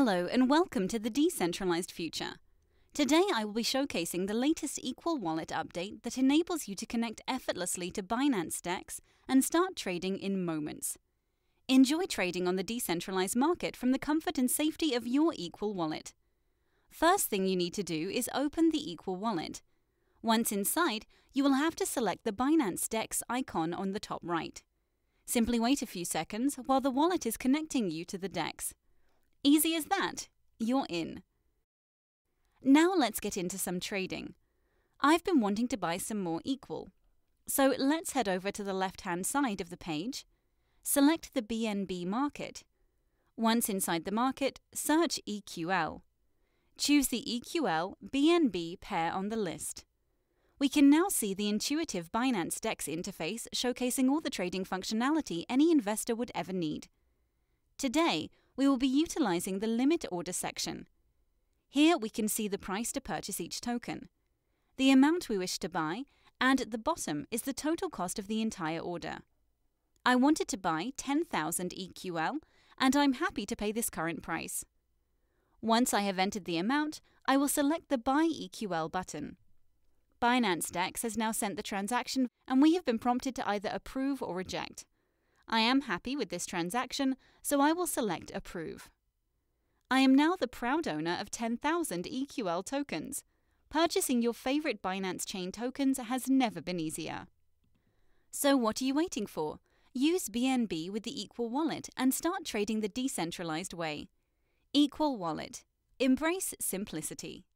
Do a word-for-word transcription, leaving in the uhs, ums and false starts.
Hello and welcome to the Decentralized Future. Today I will be showcasing the latest Equal Wallet update that enables you to connect effortlessly to Binance DEX and start trading in moments. Enjoy trading on the decentralized market from the comfort and safety of your Equal Wallet. First thing you need to do is open the Equal Wallet. Once inside, you will have to select the Binance DEX icon on the top right. Simply wait a few seconds while the wallet is connecting you to the DEX. Easy as that, you're in. Now let's get into some trading. I've been wanting to buy some more Equal. So let's head over to the left-hand side of the page. Select the B N B market. Once inside the market, search E Q L. Choose the E Q L B N B pair on the list. We can now see the intuitive Binance DEX interface showcasing all the trading functionality any investor would ever need. Today, we will be utilizing the limit order section. Here we can see the price to purchase each token, the amount we wish to buy, and at the bottom is the total cost of the entire order. I wanted to buy ten thousand E Q L, and I'm happy to pay this current price. Once I have entered the amount, I will select the Buy E Q L button. Binance DEX has now sent the transaction, and we have been prompted to either approve or reject. I am happy with this transaction, so I will select Approve. I am now the proud owner of ten thousand E Q L tokens. Purchasing your favorite Binance Chain tokens has never been easier. So what are you waiting for? Use B N B with the Equal Wallet and start trading the decentralized way. Equal Wallet. Embrace simplicity.